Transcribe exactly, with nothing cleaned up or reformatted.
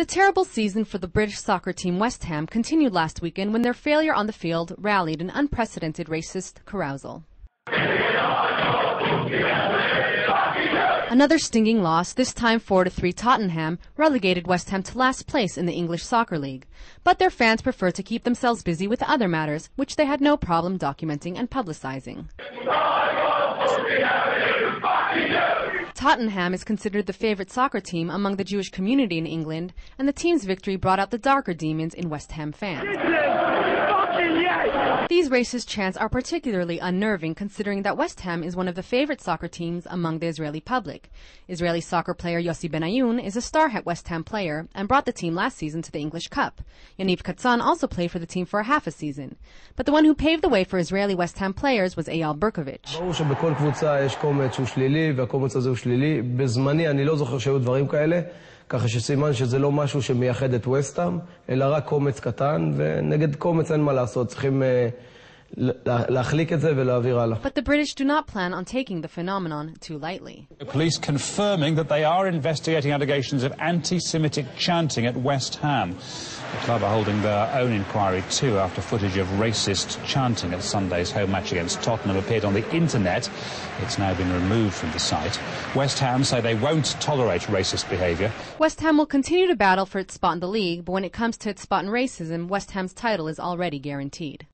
The terrible season for the British soccer team West Ham continued last weekend when their failure on the field rallied an unprecedented racist carousal. Another stinging loss, this time four to three Tottenham, relegated West Ham to last place in the English Soccer League. But their fans prefer to keep themselves busy with other matters, which they had no problem documenting and publicizing. Tottenham is considered the favorite soccer team among the Jewish community in England, and the team's victory brought out the darker demons in West Ham fans. These racist chants are particularly unnerving considering that West Ham is one of the favorite soccer teams among the Israeli public. Israeli soccer player Yossi Benayoun is a star West Ham player and brought the team last season to the English Cup. Yaniv Katsan also played for the team for a half a season. But the one who paved the way for Israeli West Ham players was Eyal Berkovich. ככה שסימן שזה לא משהו שמייחד את וסטהאם, אלא רק קומץ קטן, ונגד קומץ אין מה לעשות, צריכים להחליק את זה ולהעביר הלאה. But the British do not plan on taking the phenomenon too lightly. The police confirming that they are investigating allegations of anti-Semitic chanting at West Ham. The club are holding their own inquiry too after footage of racist chanting at Sunday's home match against Tottenham appeared on the internet. It's now been removed from the site. West Ham say they won't tolerate racist behaviour. West Ham will continue to battle for its spot in the league, but when it comes to its spot in racism, West Ham's title is already guaranteed.